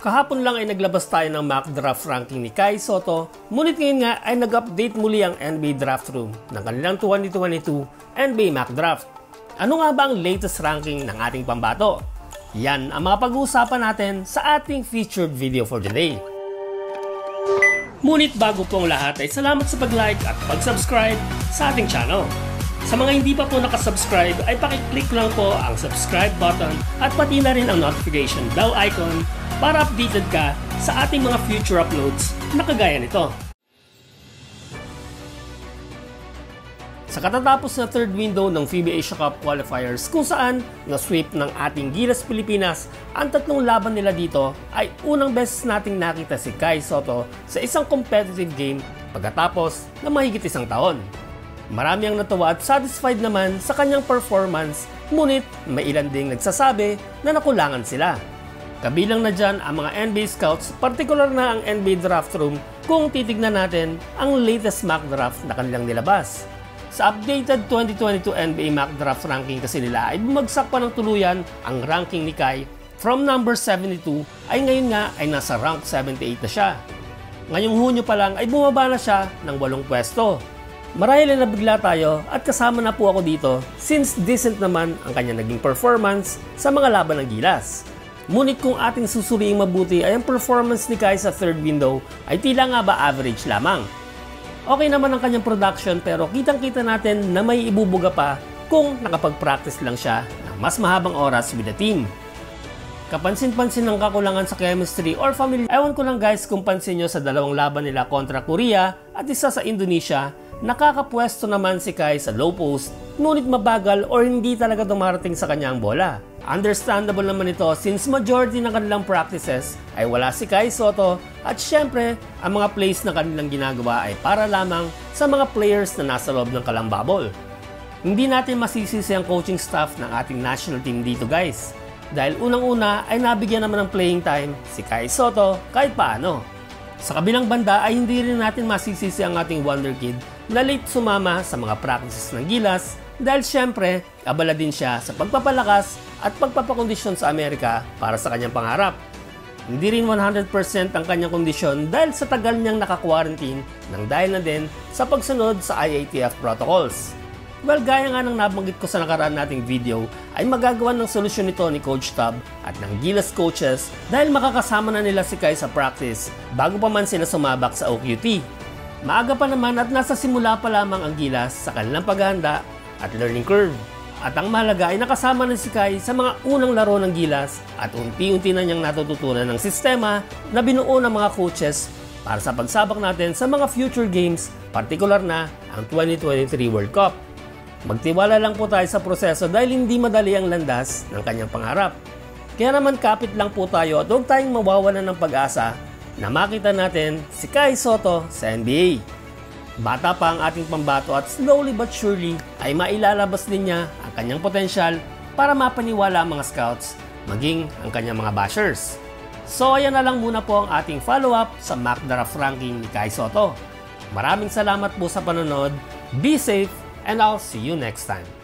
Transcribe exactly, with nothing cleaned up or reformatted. Kahapon lang ay naglabas tayo ng mock draft ranking ni Kai Sotto, ngunit ngayon nga ay nag-update muli ang N B A Draft Room ng kanilang twenty twenty-two N B A mock draft. Ano nga ba ang latest ranking ng ating pambato? Yan ang mga pag-uusapan natin sa ating featured video for today. Ngunit bago po ang lahat ay salamat sa pag-like at pag-subscribe sa ating channel. Sa mga hindi pa po nakasubscribe ay pakiclick lang po ang subscribe button at pati na rin ang notification bell icon para updated ka sa ating mga future uploads na kagaya nito. Sa katatapos na third window ng FIBA Asia Cup Qualifiers kung saan na-sweep ng ating Gilas Pilipinas, ang tatlong laban nila dito ay unang beses nating nakita si Kai Sotto sa isang competitive game pagkatapos na mahigit isang taon. Marami ang natuwa at satisfied naman sa kanyang performance, ngunit may ilan ding nagsasabi na nakulangan sila. Kabilang na dyan ang mga N B A scouts, partikular na ang N B A Draft Room kung titignan natin ang latest mock draft na kanilang nilabas. Sa updated twenty twenty-two N B A mock draft ranking kasi nila ay bumagsak pa ng tuluyan ang ranking ni Kai from number seventy-two ay ngayon nga ay nasa rank seventy-eight na siya. Ngayong Hunyo pa lang ay bumaba na siya ng walong pwesto. Marahil na nabigla tayo at kasama na po ako dito since decent naman ang kanya naging performance sa mga laban ng Gilas. Ngunit kung ating susuriing mabuti ay ang performance ni Kai sa third window ay tila nga ba average lamang. Okay naman ang kanyang production pero kitang-kita natin na may ibubuga pa kung nakapag-practice lang siya ng mas mahabang oras with the team. Kapansin-pansin ang kakulangan sa chemistry or family. Ewan ko lang guys kung pansin nyo sa dalawang laban nila kontra Korea at isa sa Indonesia, nakakapwesto naman si Kai sa low post ngunit mabagal or hindi talaga dumarating sa kanya ang bola. Understandable naman ito since majority ng kanilang practices ay wala si Kai Sotto at syempre ang mga plays na kanilang ginagawa ay para lamang sa mga players na nasa loob ng kalambabol. Hindi natin masisisi ang coaching staff ng ating national team dito guys dahil unang-una ay nabigyan naman ng playing time si Kai Sotto kahit paano. Sa kabilang banda ay hindi rin natin masisisi ang ating Wonder Kid na late sumama sa mga practices ng Gilas dahil syempre abala din siya sa pagpapalakas at pagpapakondisyon sa Amerika para sa kanyang pangarap. Hindi rin one hundred percent ang kanyang kondisyon dahil sa tagal niyang naka-quarantine nang dahil na din sa pagsunod sa I A T F protocols. Well, gaya nga ng nabanggit ko sa nakaraan nating video ay magagawa ng solusyon nito ni Coach Tab at ng Gilas coaches dahil makakasama na nila si Kai sa practice bago pa man sila sumabak sa O Q T. Maaga pa naman at nasa simula pa lamang ang Gilas sa kanilang paghahanda at learning curve. At ang mahalaga ay nakasama na si Kai sa mga unang laro ng Gilas at unti-unti na niyang natututunan ng sistema na binuo ng mga coaches para sa pagsabak natin sa mga future games, partikular na ang twenty twenty-three World Cup. Magtiwala lang po tayo sa proseso dahil hindi madali ang landas ng kanyang pangarap. Kaya naman kapit lang po tayo at huwag tayong mawawalan ng pag-asa na makita natin si Kai Sotto sa N B A. Bata pa ang ating pambato at slowly but surely ay mailalabas din niya ang kanyang potensyal para mapaniwala ang mga scouts maging ang kanyang mga bashers. So ayan na lang muna po ang ating follow-up sa mock draft ranking ni Kai Sotto. Maraming salamat po sa panonood. Be safe and I'll see you next time.